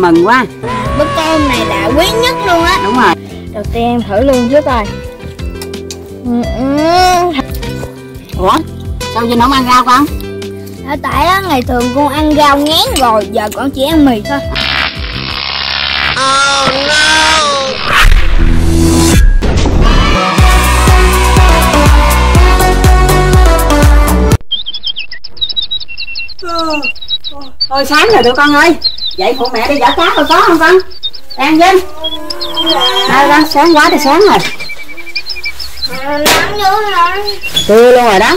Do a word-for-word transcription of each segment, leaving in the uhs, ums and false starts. mừng quá. Bữa cơm này đã quý nhất luôn á. Đúng rồi. Đầu tiên em thử luôn trước rồi. Ủa sao Vinh không ăn rau con? Ở tại á, ngày thường con ăn rau ngán rồi, giờ con chỉ ăn mì thôi. Oh no. Thôi sáng rồi tụi con ơi, dậy phụ mẹ đi giỏ cá rồi có không con? Đang Vinh. Đây con, sáng quá thì sáng rồi. Nắng nữa rồi. Trưa luôn rồi đó.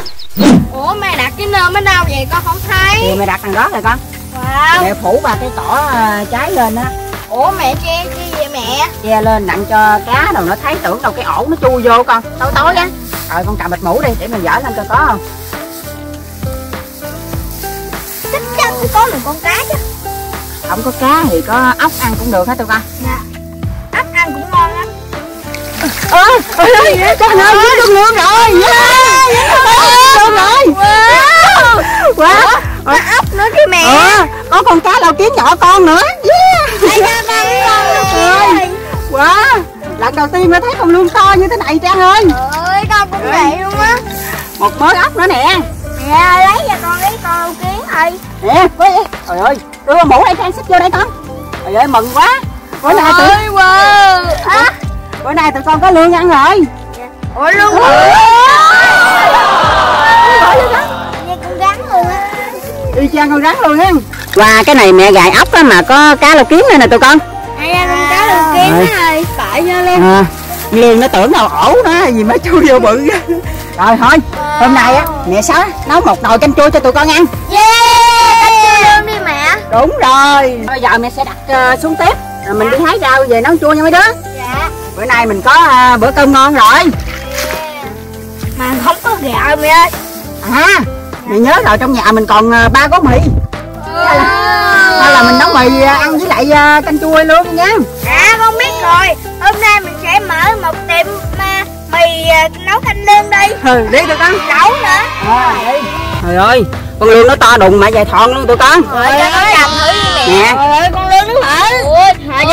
Ủa mày đặt cái nơm ở đâu vậy con không thấy? Thì mày đặt thằng đó rồi con. Wow. Mẹ phủ bà cái cỏ trái lên á. Ủa mẹ che chi vậy mẹ? Che lên nặng cho cá rồi nó thấy, tưởng đâu cái ổ nó chui vô con. Tối tối á. Rồi con cầm bịch mũ đi để mình dở lên coi có không. Có được con cá chứ. Không có cá thì có ốc ăn cũng được hả tụi con? Dạ. Ốc ăn cũng ngon lắm. Ơ, ơi ơi, con ơi, con nướng rồi. Nướng rồi. Quá. Có ốc nữa kìa mẹ. Có con cá lau kiến nhỏ con nữa. Quá. Lần đầu tiên mới thấy con lươn to như thế này Trang ơi. Ơi, con cũng vậy luôn á. Một mớ ốc nữa nè. Nè, lấy cho con lấy con lau kiến ơi. Nè, trời ơi, đưa mũ đây Trang xích vô đây con. Trời ơi, mừng quá. Bữa nay tụi ơi, wow. À, bữa nay tụi con có lương ăn rồi. Ủa lương hả? Con rắn luôn á. Y chang con rắn luôn á. Qua cái này mẹ gài ốc á mà có cá lau kiếm này nè tụi con. Hay ra con cá lau kiếm á ơi, tại nha luôn. Lương nó tưởng đâu ổ nó gì mới chui vô bự. Rồi thôi, hôm nay á mẹ Sáu nấu một nồi canh chua cho tụi con ăn. Đúng rồi. Bây giờ mẹ sẽ đặt uh, xuống tiếp. Rồi mình đi hái rau về nấu chua nha mấy đứa. Dạ. Bữa nay mình có uh, bữa cơm ngon rồi. Yeah. Mà không có gạo mẹ ơi. À mẹ nhớ rồi, trong nhà mình còn uh, ba gói mì. Wow. Hay là, hay là mình nấu mì uh, ăn với lại uh, canh chua luôn nha. À con biết rồi. Hôm nay mình sẽ mở một tiệm uh, mì uh, nấu canh lươn đi. Ừ đi tụi con. Nấu nữa. À, đi. Trời ơi, con lươn nó to đùng mà dài thọn luôn tụi con. Trời ơi, nó cầm thử đi mẹ. Trời ơi, con lươn nó hở. Ủa,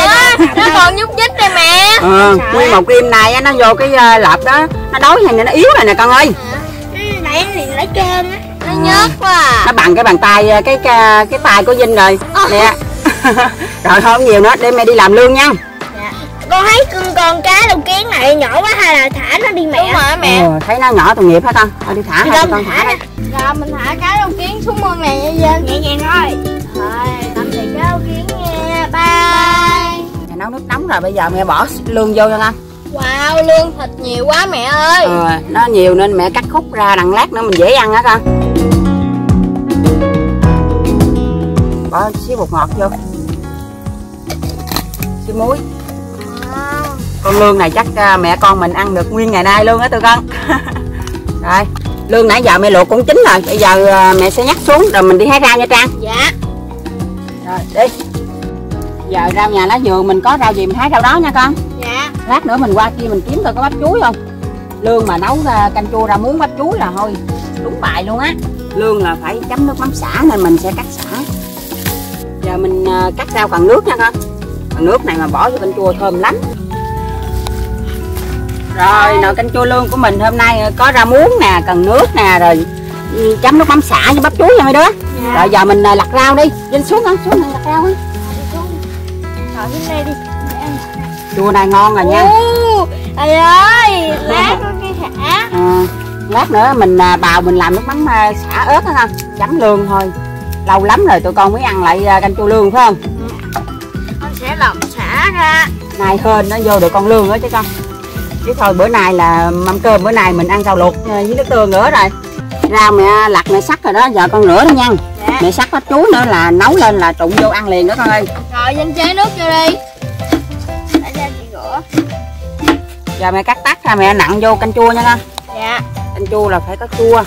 nó còn nhúc nhích đây mẹ. Ừ, nguyên một kim này nó vô cái lợp đó. Nó đói hay nó yếu rồi nè con ơi. Nãy thì lấy cơm á, nó nhớt quá à. Nó bằng cái bàn tay, cái cái, cái tay của Vinh rồi. Nè. Rồi không nhiều nữa, để mẹ đi làm lươn nha. Con thấy con con cá lau kiến này nhỏ quá hay là thả nó đi mẹ? Đúng rồi mẹ. Ừ, thấy nó nhỏ tội nghiệp hả con? Thôi đi thả thôi con thả. Rồi mình thả cá lau kiến xuống mương này nha Vinh. Nhẹ nhàng thôi. Rồi, tạm biệt cá lau kiến nha. Bye. Mẹ nấu nước nóng rồi, bây giờ mẹ bỏ lươn vô cho con. Wow, lươn thịt nhiều quá mẹ ơi. Ừ, nó nhiều nên mẹ cắt khúc ra đằng lát nữa mình dễ ăn á con. Bỏ xíu bột ngọt vô. Xíu muối. Con lương này chắc mẹ con mình ăn được nguyên ngày nay luôn á tụi con. Rồi, lương nãy giờ mẹ luộc cũng chín rồi. Bây giờ mẹ sẽ nhắc xuống rồi mình đi hái rau nha Trang. Dạ. Rồi, đi. Giờ rau nhà lá vườn mình có rau gì mình hái rau đó nha con. Dạ. Lát nữa mình qua kia mình kiếm coi có bắp chuối không. Lương mà nấu canh chua rau muống bắp chuối là thôi đúng bài luôn á. Lương là phải chấm nước mắm sả nên mình sẽ cắt sả. Giờ mình cắt rau bằng nước nha con. Bằng nước này mà bỏ vô canh chua thơm lắm. Rồi nồi canh chua lương của mình hôm nay có rau muống nè, cần nước nè, rồi chấm nước mắm sả với bắp chuối nha mấy đứa. Dạ. Rồi giờ mình lặt rau đi. Vinh xuống ăn, xuống lặt rau đi. Rồi xuống đây đi. Chua này ngon rồi nha. Trời ơi, lát cái sả. À, lát nữa mình bào mình làm nước mắm sả ớt đó ha, chấm lương thôi. Lâu lắm rồi tụi con mới ăn lại canh chua lương phải không? Dạ. Con sẽ lọc sả ra. Này hên nó vô được con lương đó chứ con. Chứ thôi bữa nay là mâm cơm bữa nay mình ăn rau luộc với nước tương nữa rồi. Rau mẹ lặt mẹ sắc rồi đó, giờ con rửa nó nha. Dạ. Mẹ sắc bắp chuối nữa là nấu lên là trụng vô ăn liền đó con ơi. Rồi Vinh chế nước vô đi. Để cho chị rửa. Giờ mẹ cắt tắt ra mẹ nặng vô canh chua nha con. Dạ. Canh chua là phải có chua.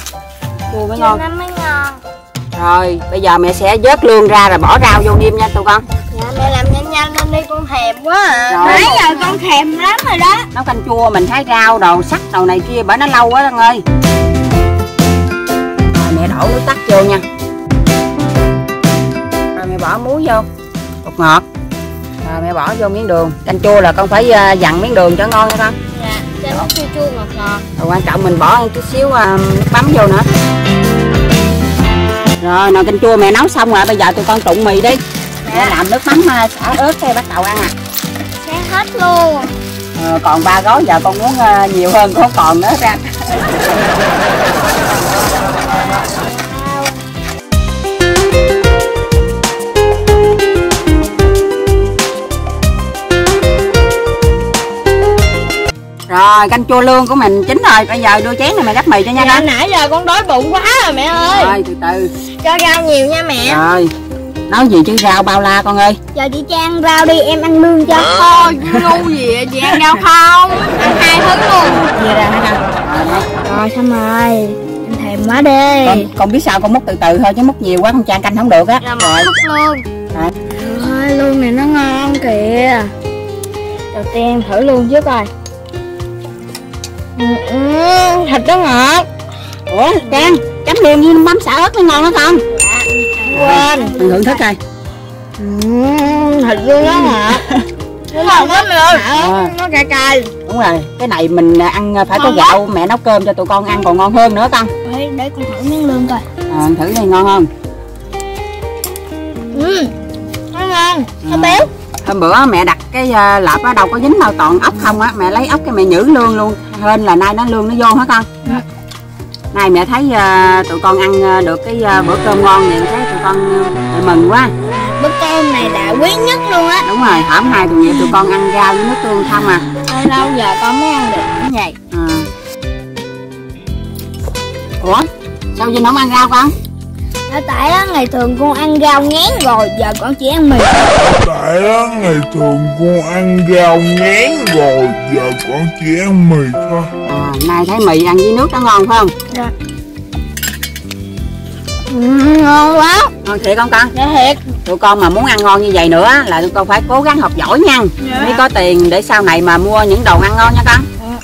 Chua mới ngon. Chua mới ngon. Rồi bây giờ mẹ sẽ vớt lương ra rồi bỏ rau vô niêm nha tụi con. Dạ mẹ làm nhanh nhanh lên đi, con thèm quá à. Nãy giờ con thèm lắm rồi đó. Nấu canh chua mình thái rau đồ sắc đồ này kia bởi nó lâu quá con ơi. Rồi mẹ đổ nước tắt vô nha. Rồi mẹ bỏ muối vô, bột ngọt, Rồi mẹ bỏ vô miếng đường. Canh chua là con phải dặn miếng đường cho ngon nha con. Dạ, cho nó chua chua ngọt ngọt. Rồi quan trọng mình bỏ một chút xíu nước mắm vô nữa. Rồi nồi canh chua mẹ nấu xong rồi, bây giờ tụi con trụng mì đi. Mẹ làm nước mắm xả ớt hay bắt đầu ăn à? Sẽ hết luôn. Ờ, còn ba gói giờ con muốn nhiều hơn không còn nữa ra. Rồi canh chua lương của mình chín rồi, bây giờ đưa chén này mẹ gắp mì cho nha con. Nãy giờ con đói bụng quá rồi mẹ ơi. Rồi từ từ. Cho rau nhiều nha mẹ. Rồi. Nói gì chứ rau bao la con ơi. Giờ chị Trang rau đi em ăn lương cho. Thôi ngu gì vậy chị ăn rau không? Ăn hai thứ luôn. Vậy ra hả? Rồi xong rồi. Em thèm quá đi. Con, con biết sao con múc từ từ thôi chứ múc nhiều quá con Trang canh không được á. Rồi. Múc luôn. Lương này nó ngon kìa. Đầu tiên em thử luôn trước coi. Ừ, ừ, thịt nó ngọt. Ủa Trang chấm liền với mắm xả ớt mới ngon đó con. Quên mình thưởng thức coi. Ừ, thịt luôn đó hả? Đúng rồi, lắm rồi. À, nó cay cay. Đúng rồi, cái này mình ăn phải ngon có gạo đó. Mẹ nấu cơm cho tụi con ăn còn ngon hơn nữa con. Để, để con thử miếng lương coi. À, thử này ngon không? Ừ, nó ngon, nó béo. Hôm bữa mẹ đặt cái lợp ở đâu có dính đâu, toàn ốc không á, mẹ lấy ốc cái mẹ nhử lương luôn. Hên là nay nó lương nó vô hả con? Ừ. Này mẹ thấy uh, tụi con ăn được cái uh, bữa cơm ngon thì thấy tụi con uh, mừng quá. Bữa cơm này là quý nhất luôn á. Đúng rồi, hôm nay tụi tụi con ăn rau với nước tương không à. Lâu lâu giờ con mới ăn được như vậy. À. Ủa? Sao Vinh không ăn rau con? Ở tại á, ngày thường con ăn rau ngén rồi, giờ con chỉ ăn mì. Tại á, ngày thường con ăn rau ngén rồi, giờ con chỉ ăn mì thôi. À, nay thấy mì ăn với nước nó ngon phải không? Dạ. Ừ, ngon quá. Ngon thiệt không con? Dạ thiệt. Tụi con mà muốn ăn ngon như vậy nữa là tụi con phải cố gắng học giỏi nha. Dạ. Mới có tiền để sau này mà mua những đồ ăn ngon nha con. Dạ.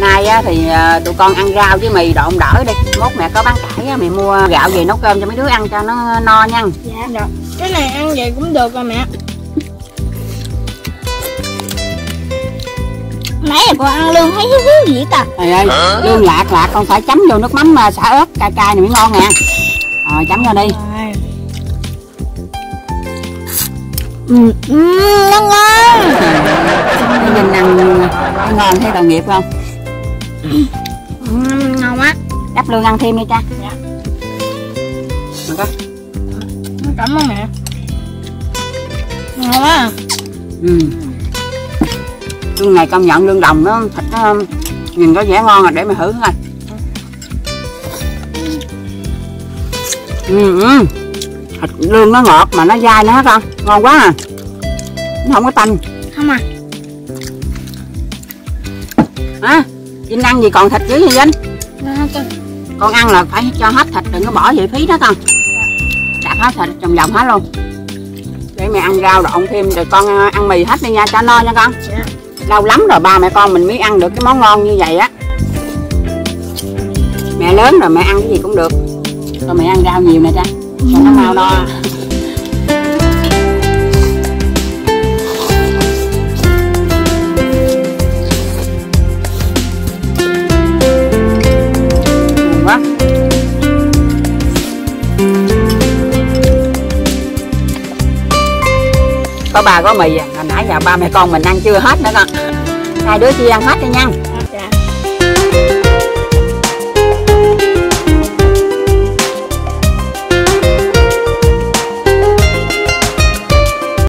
Nay á, thì tụi con ăn rau với mì độn đỡ đi. Mốt mẹ có bán cải á, mẹ mua gạo về nấu cơm cho mấy đứa ăn cho nó no nha. Dạ được. Cái này ăn vậy cũng được rồi mẹ. Nãy giờ con ăn lương thấy hú hú gì ta. Trời ơi, lương lạc lạc con phải chấm vô nước mắm xả ớt cay cay này mới ngon nè. Rồi chấm vô đi. Ừ, nó ngon. Nhìn ăn ngon thấy tội nghiệp không? Uhm, ngon quá. Đắp lương ăn thêm đi cha. Dạ. Được không? Cảm ơn mẹ. Ngon quá. Ừ. Lương này công nhận lương đồng nó thịt nó nhìn có vẻ ngon rồi, để mẹ thử coi. Ừ, thịt lương nó ngọt mà nó dai nữa hả con? Ngon quá à. Nó không có tanh. Không à. Hả? Vinh ăn gì còn thịt dữ vậy Vinh? Con ăn là phải cho hết thịt, đừng có bỏ về phí đó con. Đạp hết thịt chồng vòng hết luôn. Để mẹ ăn rau độn thêm rồi con ăn mì hết đi nha, cho no nha con. Lâu lắm rồi ba mẹ con mình mới ăn được cái món ngon như vậy á. Mẹ lớn rồi mẹ ăn cái gì cũng được. Thôi mẹ ăn rau nhiều nè cha, cho nó mau no. Có ba gói mì à, hồi nãy giờ ba mẹ con mình ăn chưa hết nữa con. Hai đứa chia ăn hết đi nha.